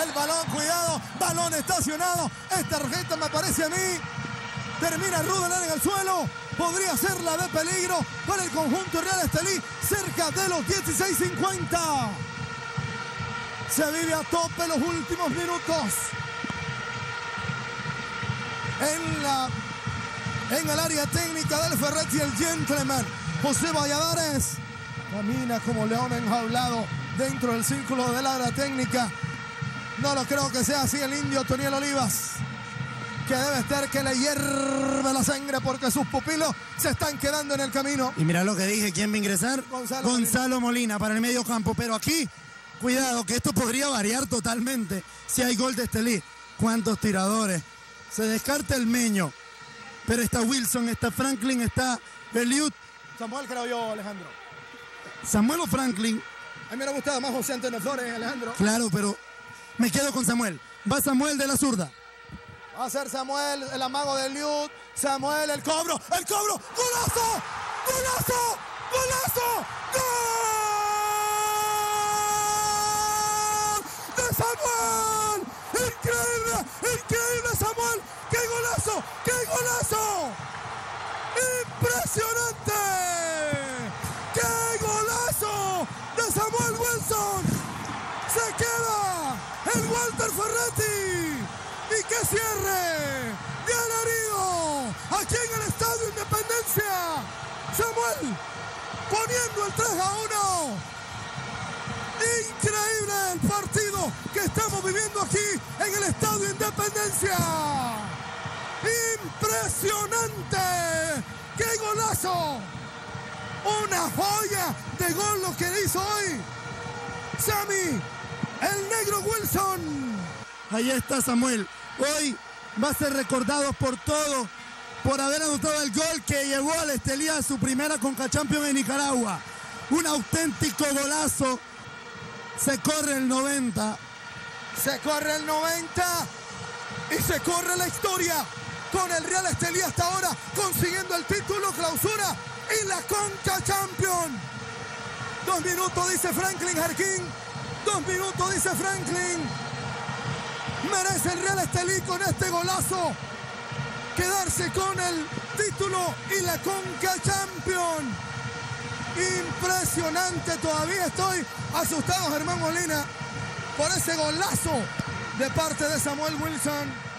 el balón, cuidado, balón estacionado, es tarjeta me parece a mí, termina Rudelán en el suelo, podría ser la de peligro para el conjunto Real Estelí, cerca de los 16:50. Se vive a tope los últimos minutos. En el área técnica del Ferretti, el gentleman José Valladares camina como león enjaulado dentro del círculo del área técnica. No lo creo que sea así el indio Toniel Olivas, que debe estar que le hierve la sangre porque sus pupilos se están quedando en el camino. Y mira lo que dije, ¿quién va a ingresar? Gonzalo Molina para el medio campo, pero aquí, cuidado, que esto podría variar totalmente si hay gol de Estelí. ¿Cuántos tiradores? Se descarta el Meño, pero está Wilson, está Franklin, está Beliut. Samuel, creo yo, Alejandro. Samuel o Franklin. A mí me ha gustado más José Antonio Flores, Alejandro. Claro, pero me quedo con Samuel. Va Samuel de la zurda. Va a ser Samuel, el amago de Liut. Samuel, el cobro, golazo, golazo, golazo, gol de Samuel. Increíble, increíble Samuel. ¡Qué golazo, qué golazo! Impresionante. ¡Qué golazo de Samuel Wilson! Se queda el Walter Ferretti. Y que cierre de alarido aquí en el Estadio Independencia. Samuel poniendo el 3-1. Increíble el partido que estamos viviendo aquí en el Estadio Independencia. Impresionante. ¡Qué golazo! Una joya de gol lo que hizo hoy Sammy, el negro Wilson. Ahí está Samuel. Hoy va a ser recordado por todo, por haber anotado el gol que llevó al Estelí a su primera CONCACHAMPIONS en Nicaragua. Un auténtico golazo. Se corre el 90. Se corre el 90 y se corre la historia con el Real Estelí hasta ahora consiguiendo el título clausura y la CONCACHAMPIONS. 2 minutos dice Franklin Jarquín. 2 minutos dice Franklin. Merece el Real Estelí con este golazo quedarse con el título y la CONCACHAMPIONS. Impresionante, todavía estoy asustado, Germán Molina, por ese golazo de parte de Samuel Wilson.